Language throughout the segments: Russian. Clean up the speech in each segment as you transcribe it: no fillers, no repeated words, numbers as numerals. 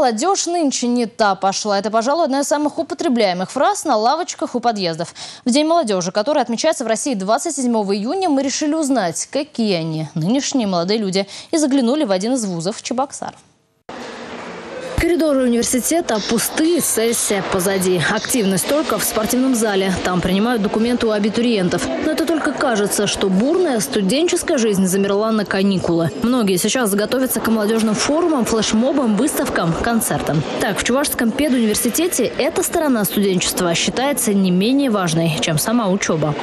«Молодежь нынче не та пошла». Это, пожалуй, одна из самых употребляемых фраз на лавочках у подъездов. В День молодежи, который отмечается в России 27 июня, мы решили узнать, какие они, нынешние молодые люди, и заглянули в один из вузов Чебоксар. Коридоры университета пустые, сессия позади. Активность только в спортивном зале. Там принимают документы у абитуриентов. Но это только кажется, что бурная студенческая жизнь замерла на каникулы. Многие сейчас готовятся к молодежным форумам, флешмобам, выставкам, концертам. Так, в Чувашском педуниверситете эта сторона студенчества считается не менее важной, чем сама учеба.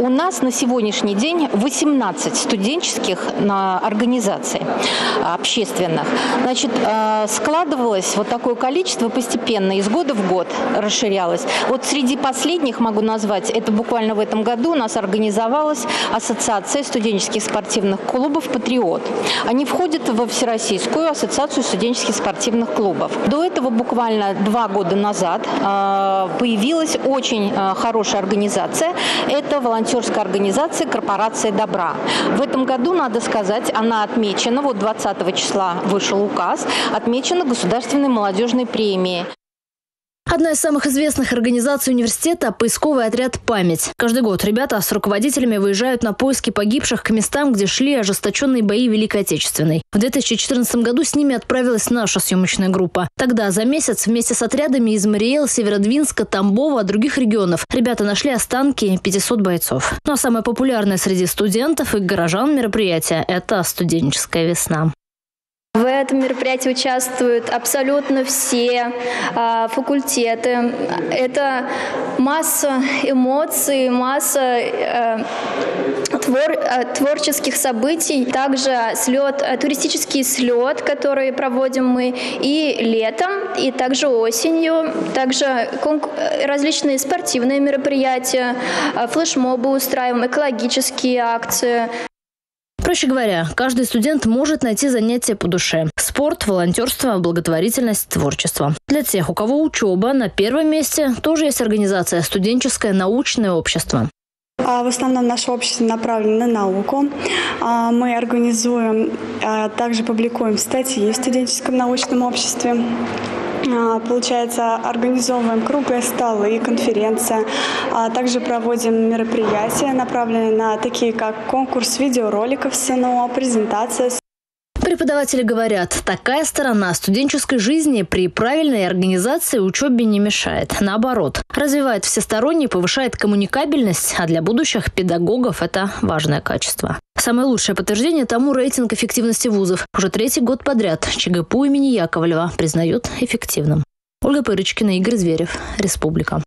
У нас на сегодняшний день 18 студенческих организаций общественных. Значит, складывалось вот такое количество постепенно, из года в год расширялось. Вот среди последних могу назвать, это буквально в этом году у нас организовалась Ассоциация студенческих спортивных клубов «Патриот». Они входят во Всероссийскую ассоциацию студенческих спортивных клубов. До этого буквально 2 года назад появилась очень хорошая организация. Это Творческая организация «Корпорация Добра». В этом году, надо сказать, она отмечена, вот 20 числа вышел указ, отмечена Государственной молодежной премией. Одна из самых известных организаций университета – поисковый отряд «Память». Каждый год ребята с руководителями выезжают на поиски погибших к местам, где шли ожесточенные бои Великой Отечественной. В 2014 году с ними отправилась наша съемочная группа. Тогда за месяц вместе с отрядами из Мариэл, Северодвинска, Тамбова, других регионов ребята нашли останки 500 бойцов. Но самое популярное среди студентов и горожан мероприятие – это «Студенческая весна». В этом мероприятии участвуют абсолютно все факультеты. Это масса эмоций, масса творческих событий. Также туристический слет, который проводим мы и летом, и также осенью. Также различные спортивные мероприятия, флешмобы устраиваем, экологические акции. Проще говоря, каждый студент может найти занятия по душе. Спорт, волонтерство, благотворительность, творчество. Для тех, у кого учеба на первом месте, тоже есть организация «Студенческое научное общество». В основном наше общество направлено на науку. Мы организуем, также публикуем статьи в студенческом научном обществе. Получается, организовываем круглые столы, конференции. Также проводим мероприятия, направленные на такие, как конкурс видеороликов с кино, презентация. Преподаватели говорят, такая сторона студенческой жизни при правильной организации учебе не мешает. Наоборот, развивает всесторонне, повышает коммуникабельность, а для будущих педагогов это важное качество. Самое лучшее подтверждение тому рейтинг эффективности вузов. Уже 3-й год подряд ЧГПУ имени Яковлева признают эффективным. Ольга Пырочкина, Игорь Зверев, Республика.